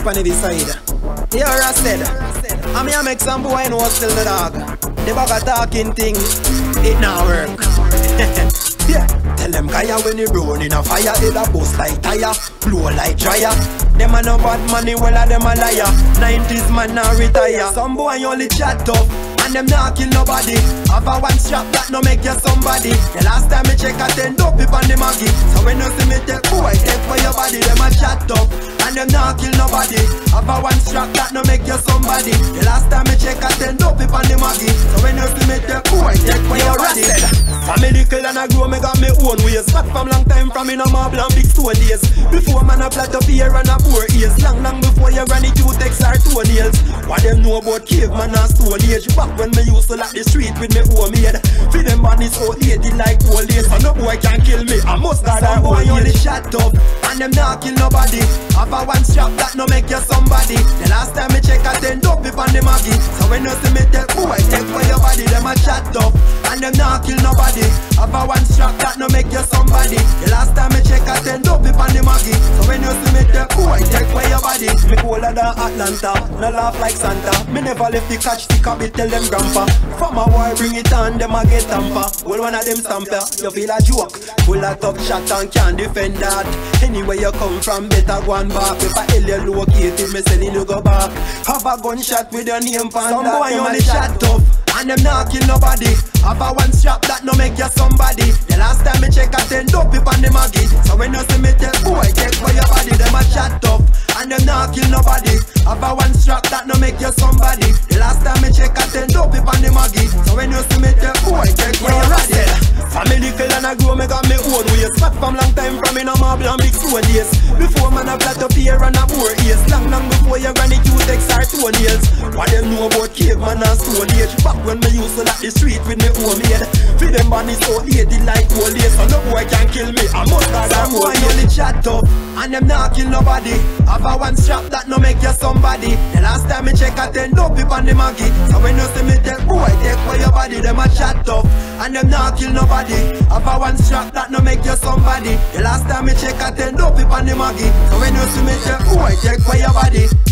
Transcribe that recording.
up on the side. Here I said, I'm here make some boy know still the dog. The bag of talking thing, it not work. Yeah, tell them guy when he burn in a fire, it a bust like tire, blow like dryer. Them a no bad money, well a them a liar. 90s man now retire. Some boy only chat up, and them not kill nobody. Have a one strap that no make you somebody. The last time I check I tend up if on the maggie. So when you see me take boy, take for your body. Them a chat up, and them not kill nobody. Have a one strap that no make you somebody. The last time I check I tend up if on the maggie. So when you see me take boy, take for your body. Family kill and I grow, me got me own ways. Back from long time from in a marble and big stone days. Before man a flat up here and a poor ears. Long before your granny toothpicks or toenails. What them know about caveman and stone age? Back when me used to lock the street with me homemade. Feed them bodies out dated like old days. And no boy can kill me, I must guard our own only shut up, and them not kill nobody. Have a one strap that no make you somebody. The last time me check I tend up if on the maggie. So when you see me tell boy, take for your body. Them a shut up, and them not kill nobody. Have a one strap that no make you somebody. The last time I check I tend up if on the maggie. So when you see me take boy, take for your body. Me colder than Atlanta, no laugh like Santa. Me never left the catch stick up, me tell them grandpa. From a war bring it on, them a get tamper. Well one of them stamper, you feel a joke. Full of tough shot and can't defend that. Anywhere you come from better go and back. If I tell you located, me selling you go back. Have a gunshot with your name pan. Some boy only shot up, and them not kill nobody. Have a one strap that no make you somebody. The last time I check I tend up if on the maggie. So when you see me tell boy, take for your body. Them a shut up, and them not kill nobody. Have a one strap that no make you somebody. The last time I check I tend up if on the maggie. So when you see me tell boy, take for your body. Family kill and I grow, me got me own ways. Back from long time from in a marble and big stone days. Before man a flat up here and a poor ears. Long before your granny toothpicks or toenails. What them know about caveman and stone age? Back when me used to lock the street with me homemade. Feed them bodies out dated like old days. So no boy can kill me, I must guard them own. Some boy only chat up, and them not kill nobody. Have a one strap that no make you somebody. The last time I check I tend up if on the maggie. So when you see me take boy, take for your body. Them a chat up, and them not kill nobody. Have a one strap that no make you somebody. The last time I check I tend up if on the maggie. So when you see me take boy, take for your body.